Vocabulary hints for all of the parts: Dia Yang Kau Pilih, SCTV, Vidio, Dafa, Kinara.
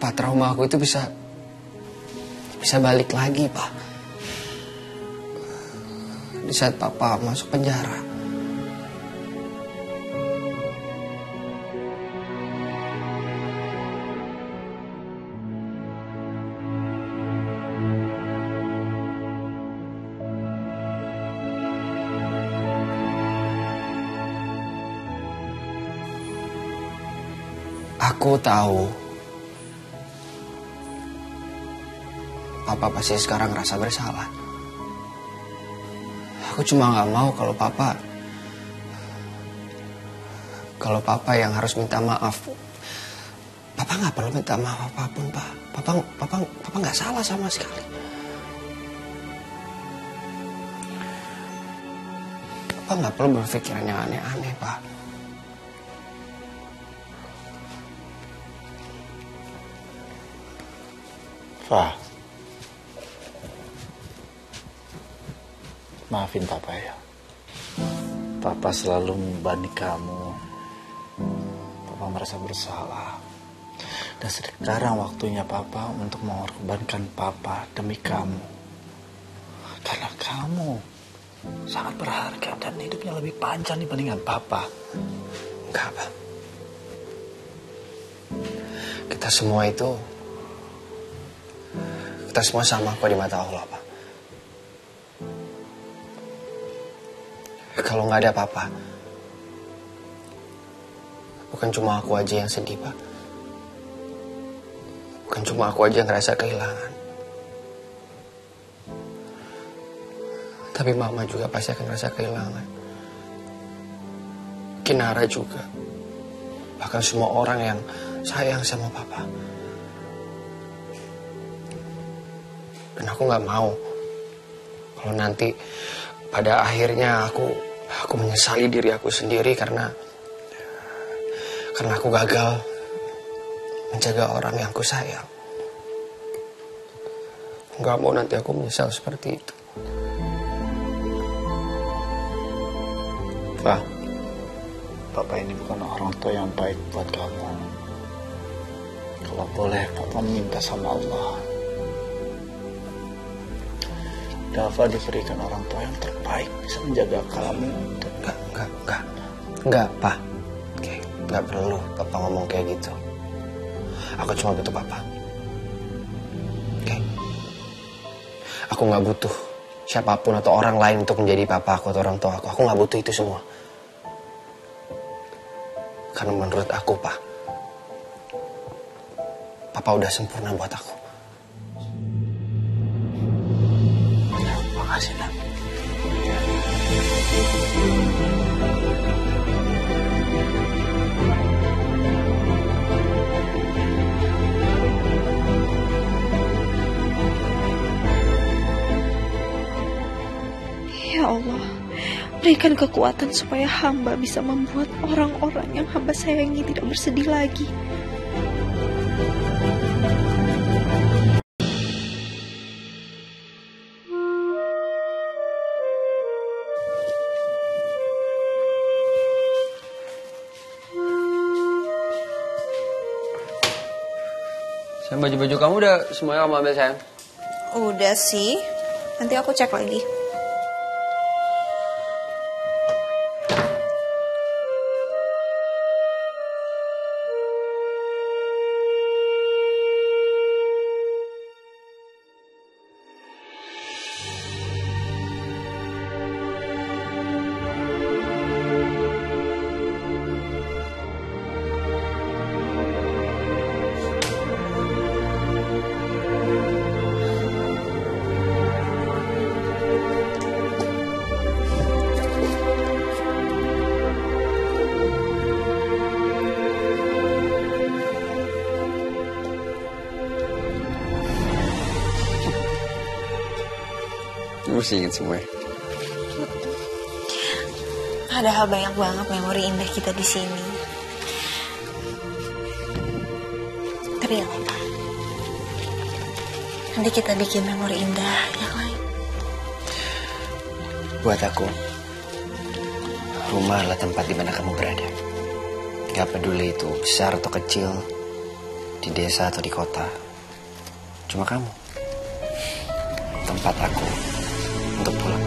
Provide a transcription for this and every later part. Pak, trauma aku itu bisa balik lagi, Pak. Di saat Papa masuk penjara. Aku tahu Papa pasti sekarang ngerasa bersalah. Aku cuma nggak mau kalau Papa yang harus minta maaf. Papa nggak perlu minta maaf apapun, Pak. Papa nggak salah sama sekali. Papa nggak perlu berpikiran yang aneh-aneh, Pak. Pak, maafin Papa ya. Papa selalu membebani kamu. Papa merasa bersalah. Dan sekarang waktunya Papa untuk mengorbankan Papa demi kamu. Karena kamu sangat berharga dan hidupnya lebih panjang dibandingkan Papa. Enggak, Pak. Kita semua sama kok di mata Allah, Pak. Kalau nggak ada Papa, bukan cuma aku aja yang sedih, Pak. Bukan cuma aku aja yang ngerasa kehilangan. Tapi Mama juga pasti akan ngerasa kehilangan. Kinara juga. Bahkan semua orang yang sayang sama Papa. Dan aku nggak mau kalau nanti pada akhirnya aku menyesali diri aku sendiri karena aku gagal menjaga orang yang aku sayang. Nggak mau nanti aku menyesal seperti itu. Pak, Papa ini bukan orang tua yang baik buat kamu. Kalau boleh, Papa minta sama Allah. Dafa diberikan orang tua yang terbaik bisa menjaga kamu. Enggak, Pak. Oke, enggak perlu Papa ngomong kayak gitu. Aku cuma butuh Papa. Oke? Aku nggak butuh siapapun atau orang lain untuk menjadi Papa aku atau orang tua aku. Aku nggak butuh itu semua. Karena menurut aku, Pak, Papa udah sempurna buat aku. Ya Allah, berikan kekuatan supaya hamba bisa membuat orang-orang yang hamba sayangi tidak bersedih lagi. Sayang, baju-baju kamu udah semuanya kamu ambil, sayang? Udah sih, nanti aku cek lagi. Mesti ingat semua. Padahal banyak banget memori indah kita di sini. Tapi ya, Pak, nanti kita bikin memori indah yang lain. Buat aku, rumah adalah tempat di mana kamu berada. Gak peduli itu besar atau kecil, di desa atau di kota, cuma kamu, tempat aku untuk pulang.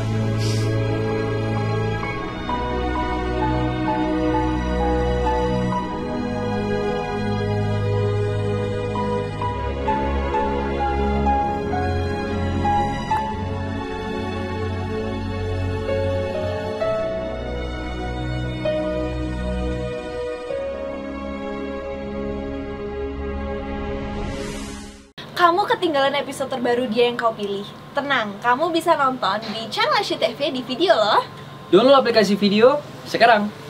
Kamu ketinggalan episode terbaru Dia Yang Kau Pilih. Tenang, kamu bisa nonton di channel SCTV di Vidio loh. Download aplikasi Vidio sekarang.